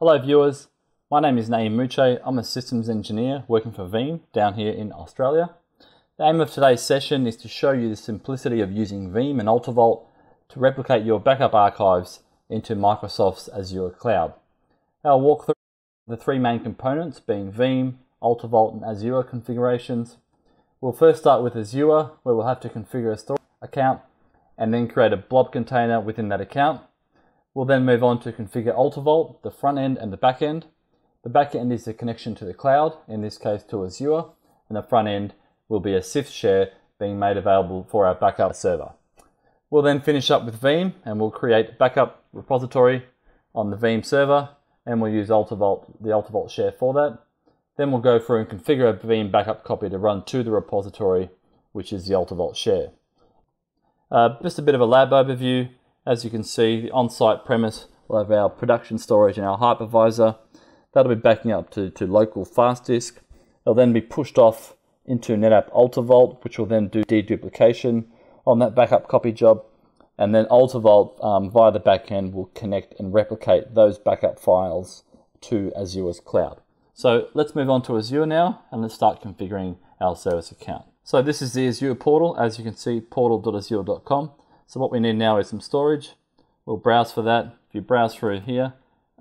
Hello viewers, my name is Naim Muche. I'm a systems engineer working for Veeam down here in Australia. The aim of today's session is to show you the simplicity of using Veeam and AltaVault to replicate your backup archives into Microsoft's Azure cloud. I'll walk through the three main components being Veeam, AltaVault and Azure configurations. We'll first start with Azure, where we'll have to configure a storage account and then create a blob container within that account. We'll then move on to configure AltaVault, the front end and the back end. The back end is the connection to the cloud, in this case to Azure, and the front end will be a CIFS share being made available for our backup server. We'll then finish up with Veeam and we'll create a backup repository on the Veeam server and we'll use AltaVault, the AltaVault share for that. Then we'll go through and configure a Veeam backup copy to run to the repository, which is the AltaVault share. Just a bit of a lab overview. As you can see, the on-site premise will have our production storage and our hypervisor. That'll be backing up to local fast disk. It'll then be pushed off into NetApp AltaVault, which will then do deduplication on that backup copy job. And then AltaVault via the backend will connect and replicate those backup files to Azure's cloud. So let's move on to Azure now and let's start configuring our service account. So this is the Azure portal, as you can see, portal.azure.com. So what we need now is some storage. We'll browse for that. If you browse through here,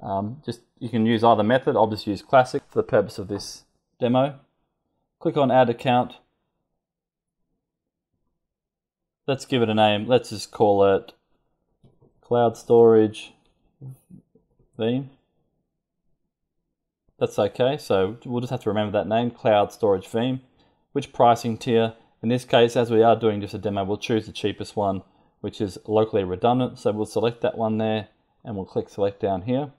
you can use either method. I'll just use classic for the purpose of this demo. Click on add account. Let's give it a name. Let's just call it cloud storage Veeam. That's okay. So we'll just have to remember that name, cloud storage Veeam. Which pricing tier? In this case, as we are doing just a demo, we'll choose the cheapest one, which is locally redundant. So we'll select that one there and we'll click select down here.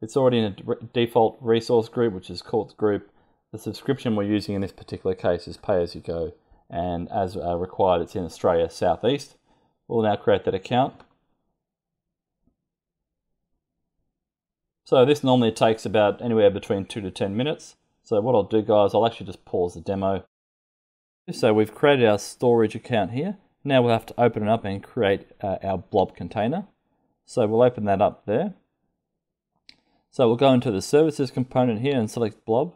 It's already in a default resource group, which is called group. The subscription we're using in this particular case is pay as you go. And as required, it's in Australia Southeast. We'll now create that account. So this normally takes about anywhere between 2 to 10 minutes. So what I'll do, guys, I'll actually just pause the demo. So we've created our storage account here. Now we'll have to open it up and create our blob container. So we'll open that up there. So we'll go into the services component here and select blob.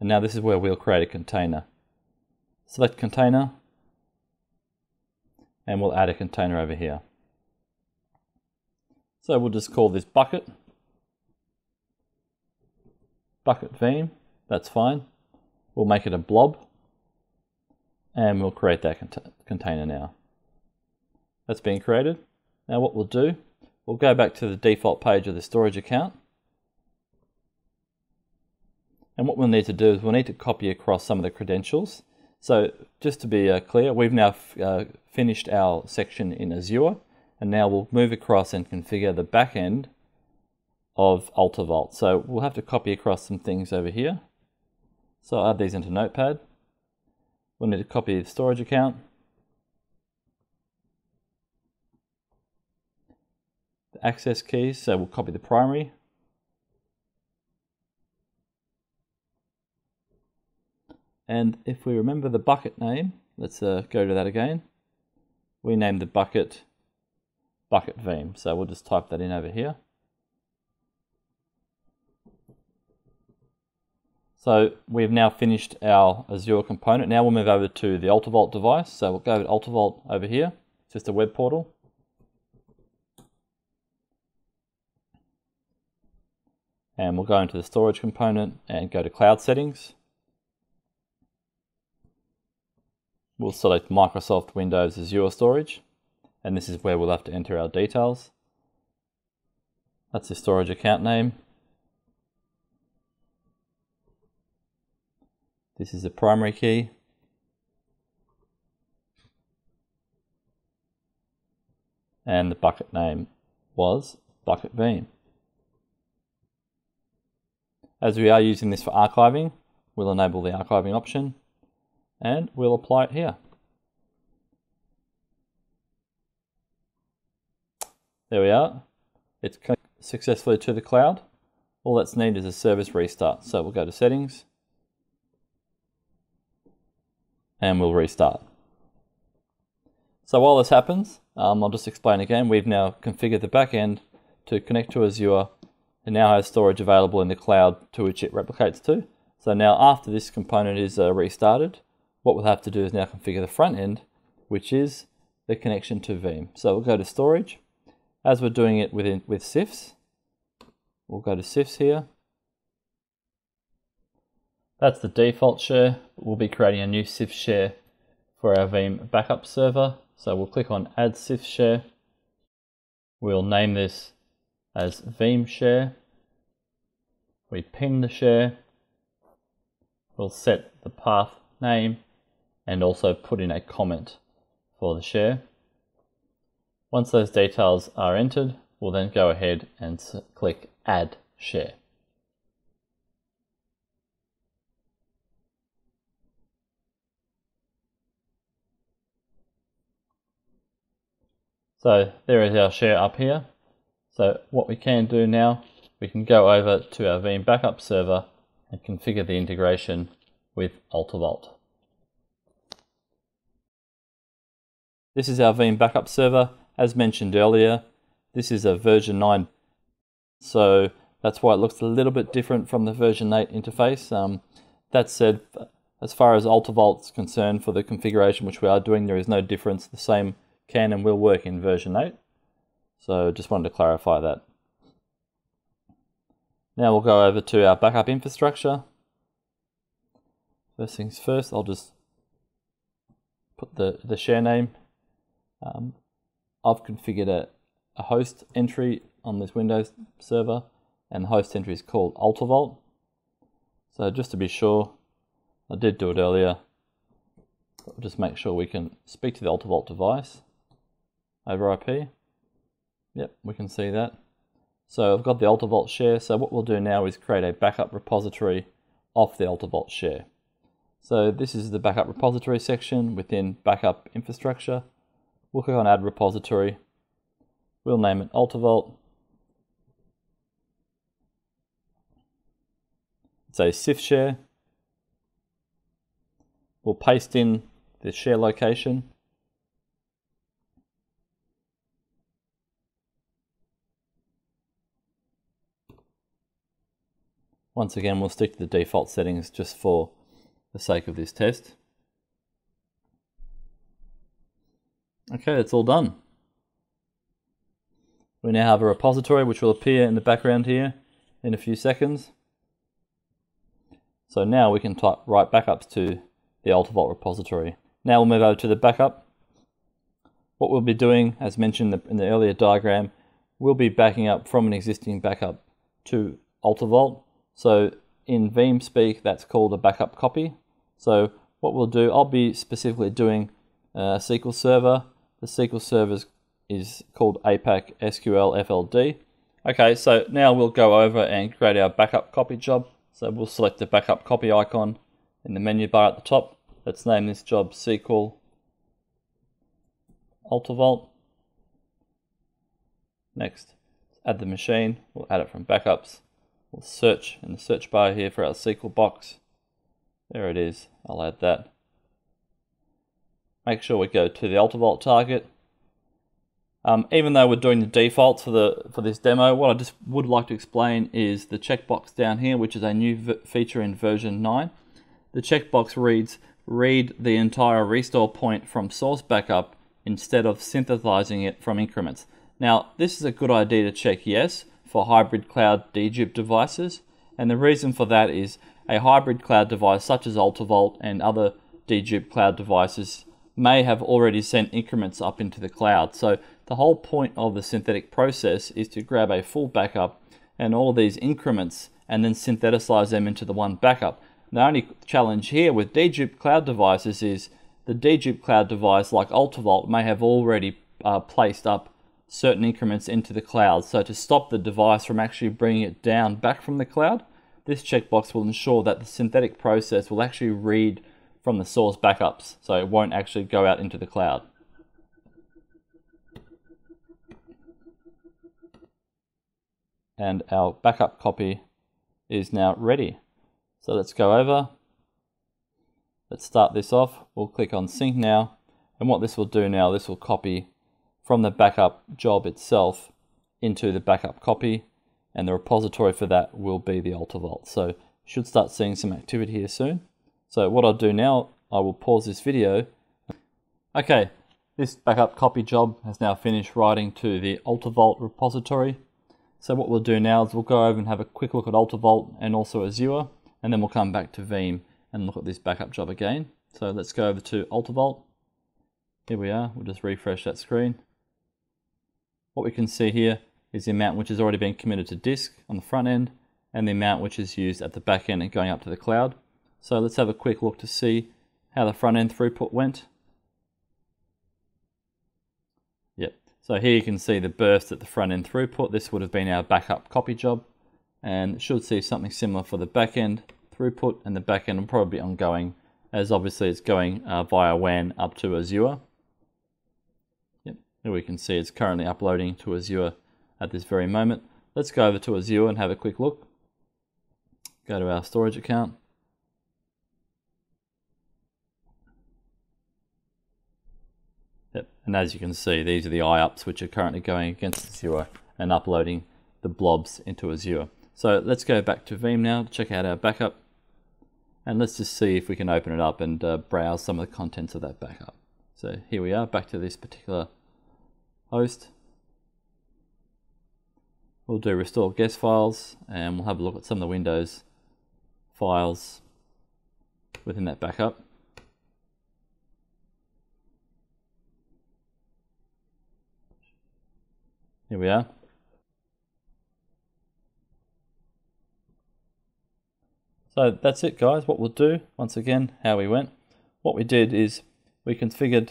And now this is where we'll create a container. Select container. And we'll add a container over here. So we'll just call this bucket Veeam, that's fine. We'll make it a blob and we'll create that container now. That's been created. Now what we'll do, we'll go back to the default page of the storage account. And what we'll need to do is we'll need to copy across some of the credentials. So just to be clear, we've now finished our section in Azure and now we'll move across and configure the back end of AltaVault. So we'll have to copy across some things over here. So I'll add these into Notepad. We'll need to copy the storage account, the access keys, so we'll copy the primary. And if we remember the bucket name, let's go to that again. We named the bucket, bucket Veeam. So we'll just type that in over here. So we've now finished our Azure component. Now we'll move over to the AltaVault device. So we'll go to AltaVault over here. It's just a web portal. And we'll go into the storage component and go to cloud settings. We'll select Microsoft Windows Azure Storage. And this is where we'll have to enter our details. That's the storage account name. This is the primary key. And the bucket name was bucket Veeam. As we are using this for archiving, we'll enable the archiving option and we'll apply it here. There we are. It's connected successfully to the cloud. All that's needed is a service restart. So we'll go to settings. And we'll restart. So while this happens, I'll just explain again. We've now configured the backend to connect to Azure. It now has storage available in the cloud to which it replicates to. So now after this component is restarted, what we'll have to do is now configure the front end, which is the connection to Veeam. So we'll go to storage. As we're doing it with CIFS, we'll go to CIFS here. That's the default share. We'll be creating a new CIFS share for our Veeam backup server. So we'll click on Add CIFS Share. We'll name this as Veeam Share. We ping the share. We'll set the path name and also put in a comment for the share. Once those details are entered, we'll then go ahead and click Add Share. So there is our share up here. So what we can do now, we can go over to our Veeam backup server and configure the integration with AltaVault. This is our Veeam backup server. As mentioned earlier, this is a version 9, so that's why it looks a little bit different from the version 8 interface. That said, as far as AltaVault's concerned for the configuration which we are doing, there is no difference. The same can and will work in version 8, so just wanted to clarify that. Now we'll go over to our backup infrastructure. First things first, I'll just put the share name. I've configured a host entry on this Windows server, and the host entry is called AltaVault. So just to be sure, I did do it earlier, but we'll just make sure we can speak to the AltaVault device over IP. Yep, we can see that. So I've got the AltaVault share, so what we'll do now is create a backup repository of the AltaVault share. So this is the backup repository section within backup infrastructure. We'll click on Add Repository. We'll name it AltaVault. It's a CIFS share. We'll paste in the share location. Once again, we'll stick to the default settings just for the sake of this test. Okay, that's all done. We now have a repository which will appear in the background here in a few seconds. So now we can write backups to the AltaVault repository. Now we'll move over to the backup. What we'll be doing, as mentioned in the earlier diagram, we'll be backing up from an existing backup to AltaVault. So in Veeam speak, that's called a backup copy. So what we'll do, I'll be specifically doing a SQL server. The SQL server is called APAC SQL FLD. Okay, so now we'll go over and create our backup copy job. So we'll select the backup copy icon in the menu bar at the top. Let's name this job SQL AltaVault. Next, add the machine. We'll add it from backups. We'll search in the search bar here for our SQL box. There it is. I'll add that. Make sure we go to the AltaVault target. Even though we're doing the defaults for this demo, what I just would like to explain is the checkbox down here, which is a new feature in version 9. The checkbox reads, read the entire restore point from source backup instead of synthesizing it from increments. Now, this is a good idea to check yes for hybrid cloud DGIP devices. And the reason for that is a hybrid cloud device such as AltaVault and other DGIP cloud devices may have already sent increments up into the cloud. So the whole point of the synthetic process is to grab a full backup and all of these increments and then synthesize them into the one backup. The only challenge here with DGIP cloud devices is the DGIP cloud device, like AltaVault, may have already placed up certain increments into the cloud. So to stop the device from actually bringing it down back from the cloud, this checkbox will ensure that the synthetic process will actually read from the source backups, so it won't actually go out into the cloud. And our backup copy is now ready. So let's go over, let's start this off. We'll click on sync now, and what this will do now, this will copy from the backup job itself into the backup copy, and the repository for that will be the AltaVault. So should start seeing some activity here soon. So what I'll do now, I will pause this video. Okay, this backup copy job has now finished writing to the AltaVault repository. So what we'll do now is we'll go over and have a quick look at AltaVault and also Azure, and then we'll come back to Veeam and look at this backup job again. So let's go over to AltaVault. Here we are, we'll just refresh that screen. What we can see here is the amount which has already been committed to disk on the front end, and the amount which is used at the back end and going up to the cloud. So let's have a quick look to see how the front end throughput went. Yep, so here you can see the burst at the front end throughput. This would have been our backup copy job, and should see something similar for the back end throughput, and the back end will probably be ongoing, as obviously it's going via WAN up to Azure. Yep, here we can see it's currently uploading to Azure at this very moment. Let's go over to Azure and have a quick look. Go to our storage account. Yep, and as you can see, these are the IUPs which are currently going against Azure and uploading the blobs into Azure. So let's go back to Veeam now to check out our backup, and let's just see if we can open it up and browse some of the contents of that backup. So here we are, back to this particular host. We'll do restore guest files, and we'll have a look at some of the Windows files within that backup. Here we are. So that's it, guys. What we'll do, once again, how we went. What we did is we configured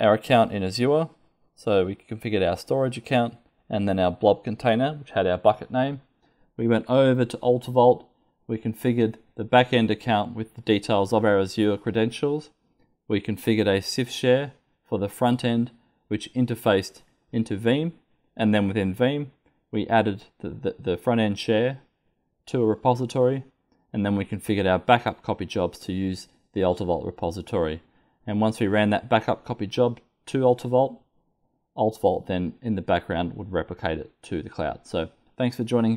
our account in Azure. So we configured our storage account, and then our blob container, which had our bucket name. We went over to AltaVault. We configured the backend account with the details of our Azure credentials. We configured a CIFS share for the front end, which interfaced into Veeam. And then within Veeam, we added the front end share to a repository. And then we configured our backup copy jobs to use the AltaVault repository. And once we ran that backup copy job to AltaVault, AltaVault then in the background would replicate it to the cloud. So thanks for joining.